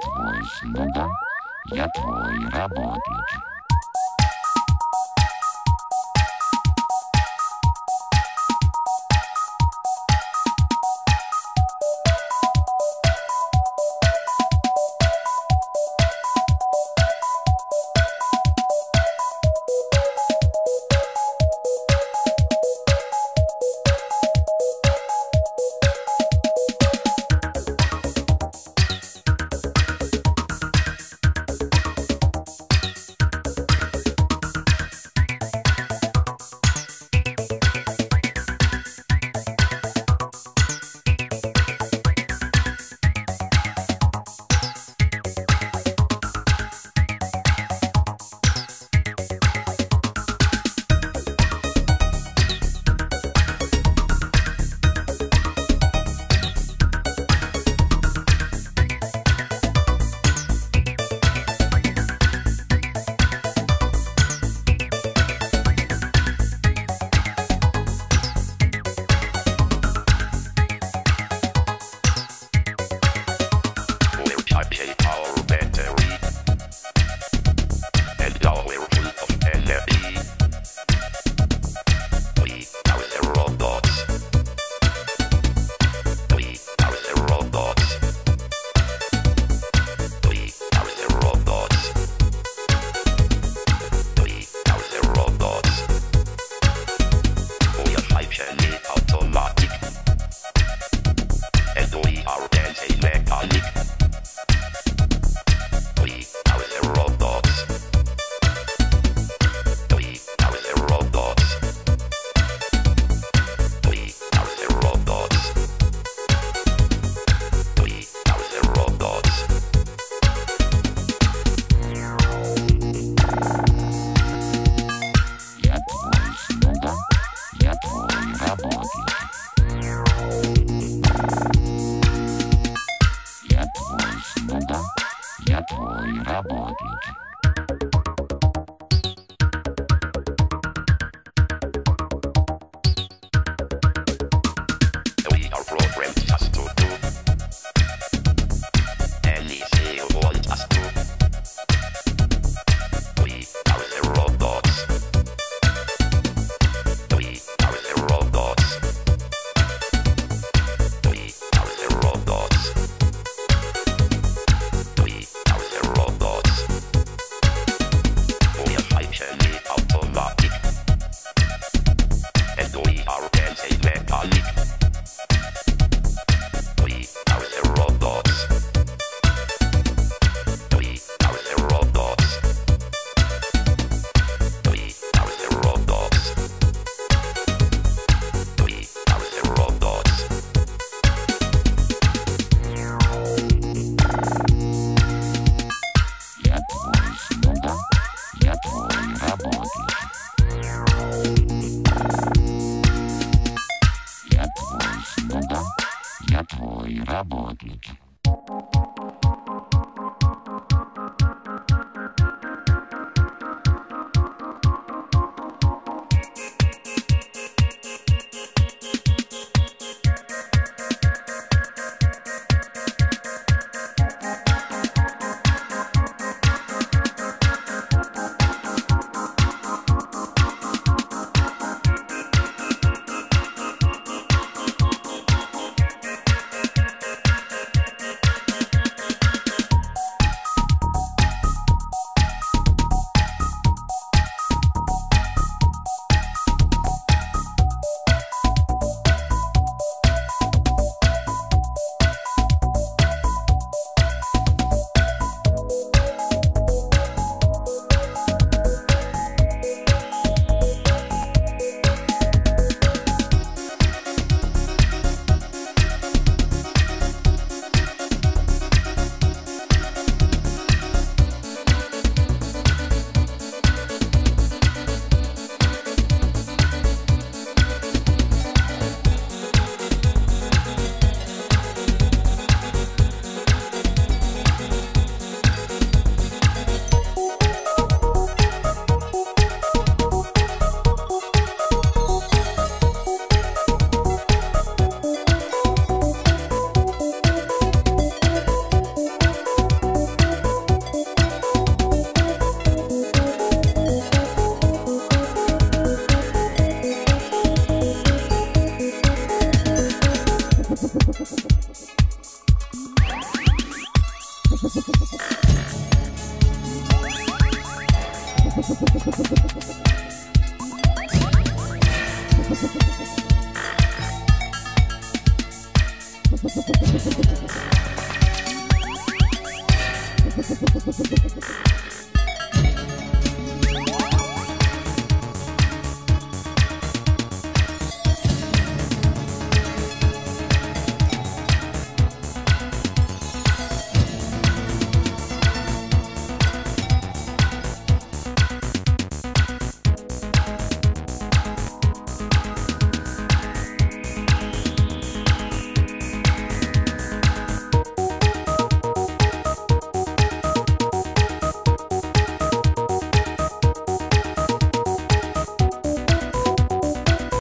твой слуга, я твой работник.